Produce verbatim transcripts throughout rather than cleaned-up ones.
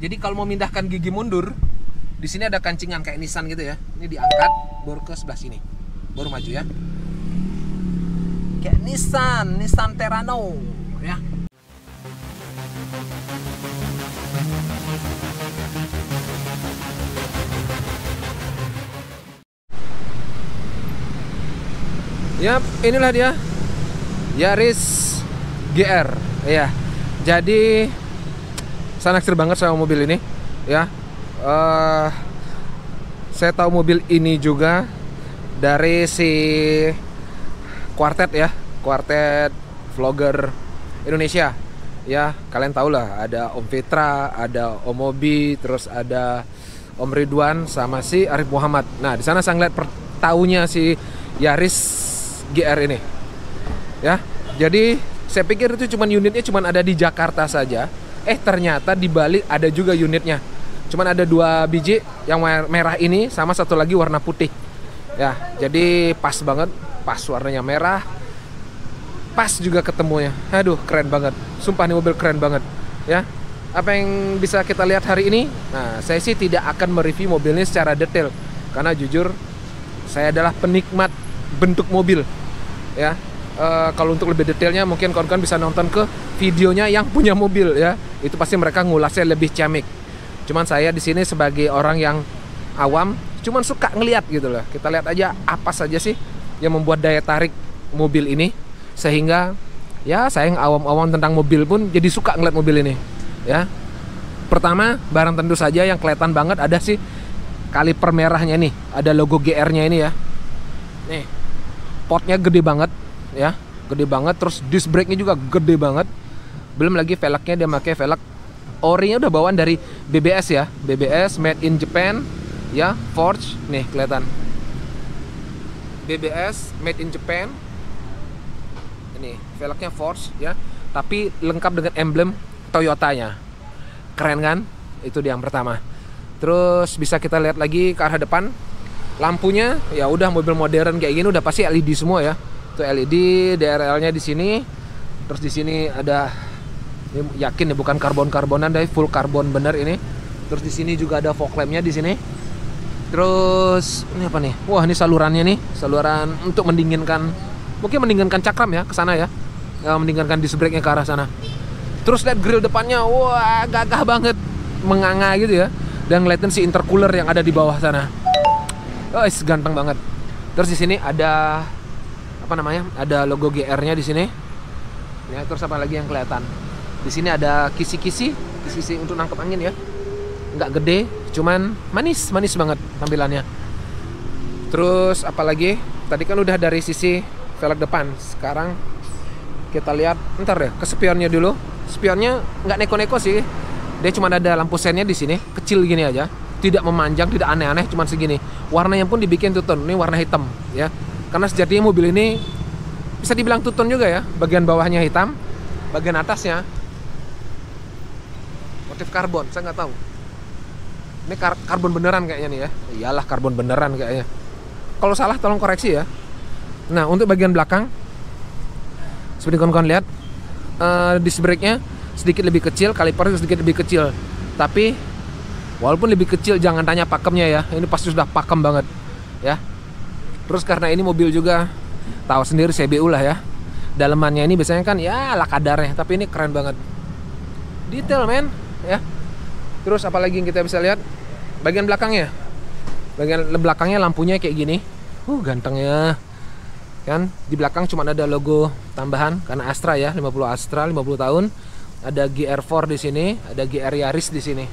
Jadi kalau mau mindahkan gigi mundur, di sini ada kancingan kayak Nissan gitu ya. Ini diangkat, baru ke sebelah sini, baru maju ya. Kayak Nissan, Nissan Terrano ya. Yap, inilah dia Yaris G R ya. Jadi saya naksir banget sama mobil ini ya. Uh, saya tahu mobil ini juga dari si Quartet ya, Quartet vlogger Indonesia ya. Kalian tahu lah, ada Om Fitra, ada Om Mobi, terus ada Om Ridwan sama si Arief Muhammad. Nah, di sana saya ngeliat per tahunya si Yaris G R ini ya. Jadi saya pikir itu cuman unitnya cuman ada di Jakarta saja. Eh ternyata di Bali ada juga unitnya. Cuman ada dua biji, yang merah ini sama satu lagi warna putih. Ya, jadi pas banget, pas warnanya merah. Pas juga ketemunya. Aduh, keren banget. Sumpah nih mobil keren banget, ya. Apa yang bisa kita lihat hari ini? Nah, saya sih tidak akan mereview mobilnya secara detail karena jujur saya adalah penikmat bentuk mobil. Ya. Uh, kalau untuk lebih detailnya mungkin kawan-kawan bisa nonton ke videonya yang punya mobil ya. Itu pasti mereka ngulasnya lebih ciamik. Cuman saya di sini sebagai orang yang awam, cuman suka ngelihat gitu loh. Kita lihat aja apa saja sih yang membuat daya tarik mobil ini sehingga ya saya yang awam-awam tentang mobil pun jadi suka ngeliat mobil ini ya. Pertama, barang tentu saja yang kelihatan banget ada sih kaliper merahnya nih, ada logo G R-nya ini ya. Nih, potnya gede banget. Ya, gede banget, terus disc brake-nya juga gede banget. Belum lagi velgnya, dia pakai velg orinya udah bawaan dari B B S ya. B B S made in Japan ya, forge. Nih kelihatan. B B S made in Japan. Ini velgnya forge ya, tapi lengkap dengan emblem Toyotanya. Keren kan? Itu yang pertama. Terus bisa kita lihat lagi ke arah depan. Lampunya ya udah mobil modern kayak gini udah pasti L E D semua ya. Itu L E D, D R L-nya di sini, terus di sini ada, yakin ya bukan karbon-karbonan, dari full karbon bener ini. Terus di sini juga ada fog lamp-nya di sini. Terus ini apa nih? Wah ini salurannya nih, saluran untuk mendinginkan, mungkin mendinginkan cakram ya ke sana ya, mendinginkan disc brake-nya ke arah sana. Terus lihat grill depannya, wah gagah banget, menganga gitu ya. Dan ngeliatin si intercooler yang ada di bawah sana. Oh, is ganteng banget. Terus di sini ada apa namanya? Ada logo G R-nya di sini. Ya, terus apa lagi yang kelihatan? Di sini ada kisi-kisi, kisi-kisi untuk nangkep angin ya. Nggak gede, cuman manis, manis banget tampilannya. Terus apa lagi? Tadi kan udah dari sisi velg depan. Sekarang kita lihat, ntar deh, ke spionnya dulu. Spionnya nggak neko-neko sih. Dia cuma ada lampu sennya di sini, kecil gini aja. Tidak memanjang, tidak aneh-aneh, cuman segini. Warnanya pun dibikin two tone, ini warna hitam ya. Karena sejatinya mobil ini bisa dibilang two tone juga ya. Bagian bawahnya hitam, bagian atasnya motif karbon, saya nggak tahu. Ini kar karbon beneran kayaknya nih ya. Iyalah karbon beneran kayaknya. Kalau salah tolong koreksi ya. Nah untuk bagian belakang, seperti kawan-kawan lihat, uh, disc brake-nya sedikit lebih kecil, kalipernya sedikit lebih kecil. Tapi walaupun lebih kecil jangan tanya pakemnya ya. Ini pasti sudah pakem banget ya. Terus karena ini mobil juga tahu sendiri C B U lah ya. Dalemannya ini biasanya kan ya ala kadarnya, tapi ini keren banget. Detail men ya. Terus apalagi yang kita bisa lihat? Bagian belakangnya. Bagian belakangnya lampunya kayak gini. Uh gantengnya. Kan di belakang cuma ada logo tambahan karena Astra ya, lima puluh Astra, lima puluh tahun. Ada G R four di sini, ada G R Yaris di sini.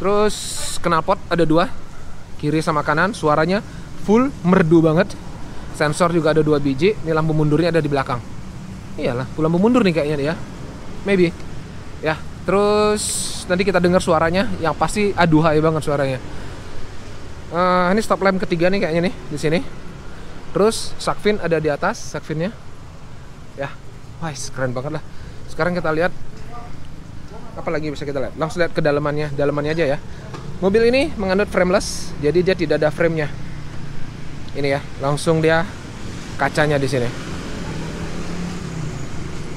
Terus knalpot ada dua, kiri sama kanan, suaranya full merdu banget. Sensor juga ada dua biji. Ini lampu mundurnya ada di belakang. Iyalah, lampu mundur nih kayaknya ya. Maybe. Ya, terus nanti kita dengar suaranya yang pasti aduhai banget suaranya. Uh, ini stop lamp ketiga nih kayaknya nih di sini. Terus sakvin ada di atas, sakvinnya. Ya. Wah, keren banget lah. Sekarang kita lihat apa lagi bisa kita lihat. Langsung lihat ke dalamannya, dalamannya aja ya. Mobil ini menganut frameless, jadi dia tidak ada frame-nya. Ini ya, langsung dia kacanya di sini.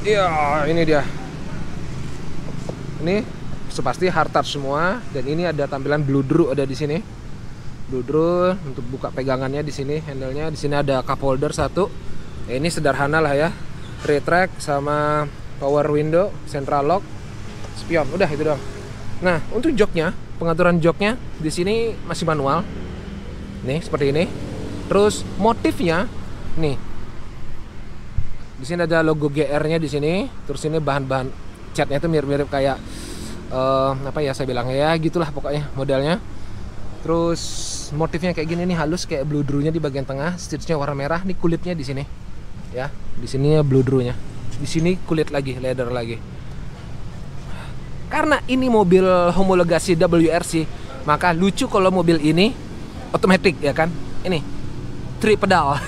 Iya, ini dia. Ini sepasti hard touch semua. Dan ini ada tampilan bludru ada di sini. Bludru untuk buka pegangannya di sini, handle-nya di sini ada cup holder satu. Ya, ini sederhana lah ya. Retract sama power window, central lock, spion. Udah itu doang. Nah, untuk joknya, pengaturan joknya di sini masih manual. Nih, seperti ini. Terus motifnya nih. Di sini ada logo G R-nya di sini. Terus ini bahan-bahan catnya itu mirip-mirip kayak uh, apa ya saya bilangnya ya, gitulah pokoknya modelnya. Terus motifnya kayak gini nih, halus kayak bludrunya di bagian tengah, stitch-nya warna merah, nih kulitnya di sini. Ya, di sini bludrunya. Di sini kulit lagi, leather lagi. Karena ini mobil homologasi W R C, maka lucu kalau mobil ini otomatis ya kan. Ini tri pedal,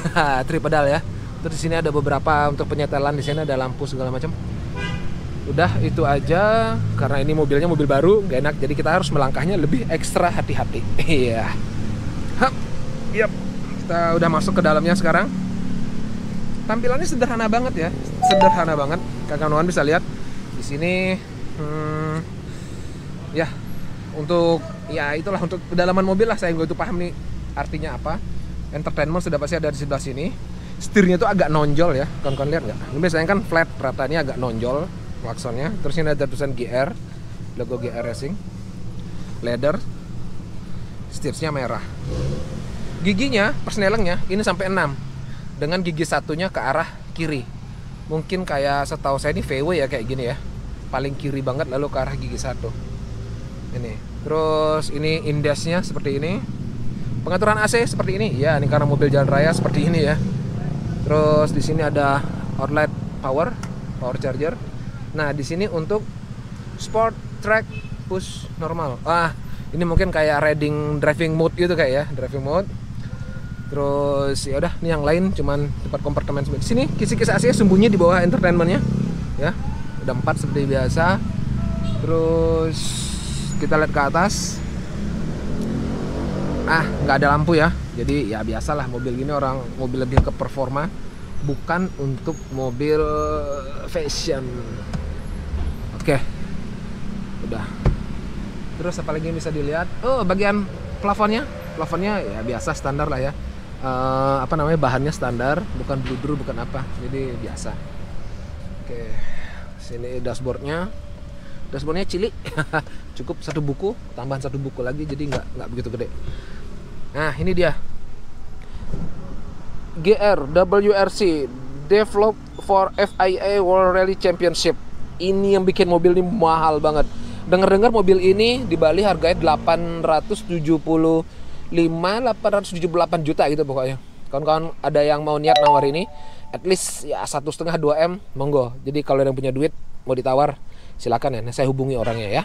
tri pedal ya. Terus di sini ada beberapa untuk penyetelan, di sini ada lampu segala macam. Udah itu aja, karena ini mobilnya mobil baru, gak enak, jadi kita harus melangkahnya lebih ekstra hati-hati. Iya. Hap. Yap. Kita udah masuk ke dalamnya sekarang. Tampilannya sederhana banget ya, sederhana banget. Kakak-kakak bisa lihat di sini. Hmm, ya untuk ya itulah untuk pedalaman mobil lah, saya gue itu paham nih artinya apa. Entertainment sudah pasti ada di sebelah sini. Setirnya itu agak nonjol ya, kawan-kawan lihat nggak? Ini biasanya kan flat, ratanya agak nonjol klaksonnya. Terus ini ada tulisan G R, logo G R Racing, leather, setirnya merah. Giginya persnelengnya ini sampai enam dengan gigi satunya ke arah kiri. Mungkin kayak setahu saya ini V W ya kayak gini ya, paling kiri banget lalu ke arah gigi satu ini. Terus ini indesnya seperti ini, pengaturan A C seperti ini ya, ini karena mobil jalan raya seperti ini ya. Terus di sini ada outlet power, power charger. Nah di sini untuk sport, track, push, normal. Ah ini mungkin kayak riding driving mode gitu kayak ya, driving mode. Terus ya udah, ini yang lain cuman tempat kompartemen seperti sini. Kisi-kisi A C sembunyi di bawah entertainmentnya ya. Udah empat seperti biasa. Terus kita lihat ke atas. Ah, nggak ada lampu ya. Jadi ya biasalah mobil gini, orang mobil lebih ke performa, bukan untuk mobil fashion. Oke. Udah. Terus apa lagi yang bisa dilihat? Oh, bagian plafonnya. Plafonnya ya biasa standar lah ya. Uh, apa namanya? Bahannya standar, bukan bludru, bukan apa. Jadi biasa. Oke. Sini dashboardnya, dashboardnya cilik, cukup satu buku, tambahan satu buku lagi, jadi nggak nggak begitu gede. Nah ini dia G R W R C developed for F I A World Rally Championship. Ini yang bikin mobil ini mahal banget. Dengar-dengar mobil ini di Bali harganya delapan ratus tujuh puluh lima sampai delapan ratus tujuh puluh delapan juta gitu pokoknya. Kawan-kawan ada yang mau niat nawar ini, at least ya satu setengah dua M monggo. Jadi kalau yang punya duit mau ditawar silakan ya. Nah, saya hubungi orangnya ya.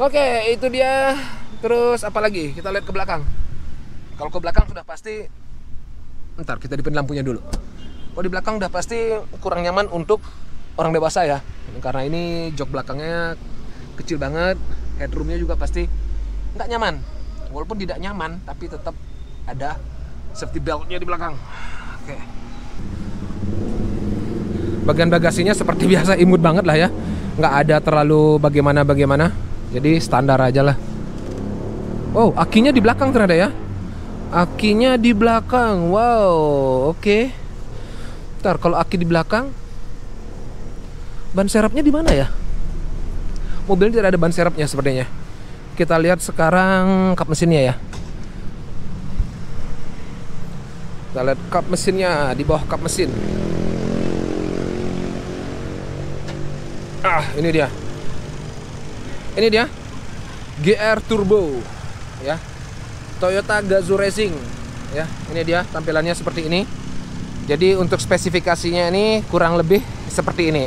Oke itu dia. Terus apalagi kita lihat ke belakang. Kalau ke belakang sudah pasti, ntar kita dipin lampunya dulu. Kalau di belakang udah pasti kurang nyaman untuk orang dewasa ya. Karena ini jok belakangnya kecil banget, headroomnya juga pasti nggak nyaman. Walaupun tidak nyaman tapi tetap ada safety beltnya di belakang. Oke. Bagian bagasinya seperti biasa imut banget lah ya, nggak ada terlalu bagaimana-bagaimana, jadi standar aja lah. Wow, akinya di belakang ternyata ya, akinya di belakang. Wow, oke. Okay. Ntar kalau aki di belakang, ban serepnya di mana ya? Mobil tidak ada ban serepnya sepertinya. Kita lihat sekarang kap mesinnya ya. Kita lihat kap mesinnya, di bawah kap mesin. Ah, ini dia. Ini dia G R Turbo ya. Toyota Gazoo Racing ya. Ini dia tampilannya seperti ini. Jadi untuk spesifikasinya ini kurang lebih seperti ini.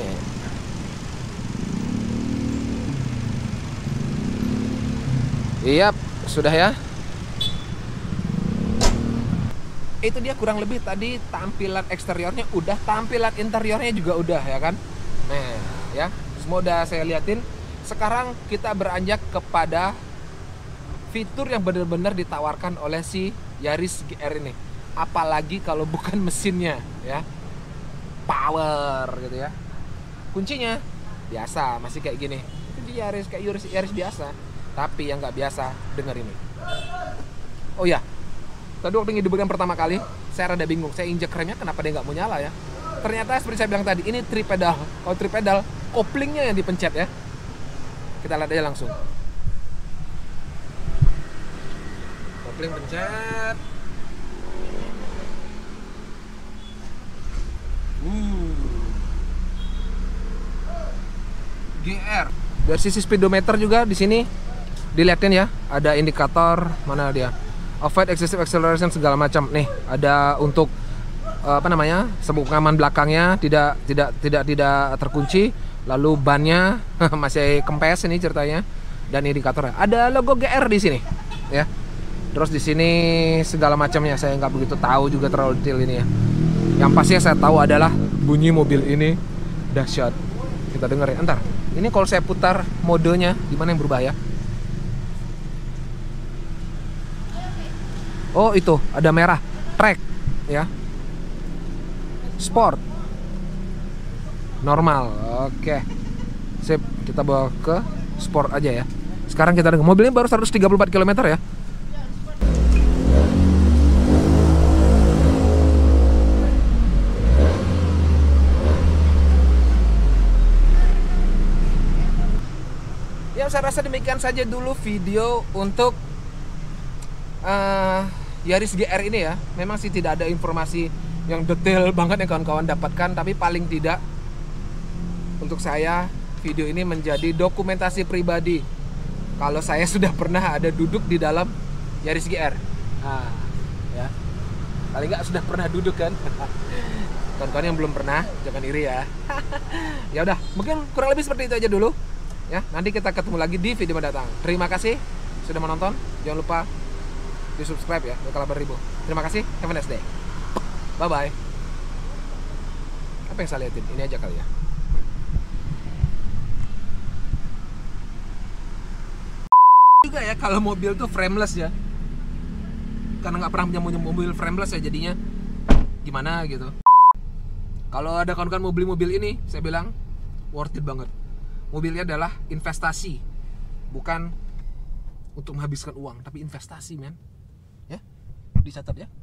Iya, yep, sudah ya. Itu dia kurang lebih tadi tampilan eksteriornya udah, tampilan interiornya juga udah ya kan. Nah ya semua udah saya liatin. Sekarang kita beranjak kepada fitur yang benar-benar ditawarkan oleh si Yaris G R ini, apalagi kalau bukan mesinnya ya, power gitu ya. Kuncinya biasa masih kayak gini, kunci seperti Yaris, kayak Yaris, Yaris biasa. Tapi yang nggak biasa, dengar ini. Oh ya, tadi waktu ngidupkan pertama kali, saya rada bingung. Saya injek remnya, kenapa dia nggak mau nyala ya? Ternyata seperti saya bilang tadi, ini tri pedal. Kalau tri pedal, koplingnya yang dipencet ya. Kita lihat aja langsung. Kopling pencet. Uh. G R. Dari sisi speedometer juga di sini dilihatin ya, ada indikator mana dia? Avoid excessive acceleration segala macam. Nih, ada untuk apa namanya? Sabuk pengaman belakangnya tidak tidak tidak tidak terkunci. Lalu bannya masih kempes ini ceritanya, dan indikatornya ada logo G R di sini ya. Terus di sini segala macamnya saya nggak begitu tahu juga terlalu detail ini ya. Yang pastinya saya tahu adalah bunyi mobil ini dahsyat. Kita dengerin ya. Ntar ini kalau saya putar modenya gimana yang berubah ya? Oh itu ada merah track ya, sport, normal. Oke, sip, kita bawa ke sport aja ya. Sekarang kita dengar, mobilnya baru seratus tiga puluh empat kilometer ya. Ya, saya rasa demikian saja dulu video untuk uh, Yaris G R ini ya. Memang sih tidak ada informasi yang detail banget yang kawan-kawan dapatkan, tapi paling tidak untuk saya, video ini menjadi dokumentasi pribadi kalau saya sudah pernah ada duduk di dalam Yaris G R. Nah, ya. Paling nggak sudah pernah duduk kan? Kawan-kawan yang belum pernah, jangan iri ya. Ya udah, mungkin kurang lebih seperti itu aja dulu. Ya, nanti kita ketemu lagi di video mendatang. Terima kasih sudah menonton. Jangan lupa di subscribe ya, bakal beribu. Terima kasih, have a nice day. Bye-bye. Apa yang saya liatin? Ini aja kali ya. Juga ya kalau mobil tuh frameless ya, karena nggak pernah punya mobil frameless ya, jadinya gimana gitu. Kalau ada kawan-kawan mau beli mobil ini, saya bilang worth it banget. Mobilnya adalah investasi, bukan untuk menghabiskan uang, tapi investasi men ya, dicatat ya.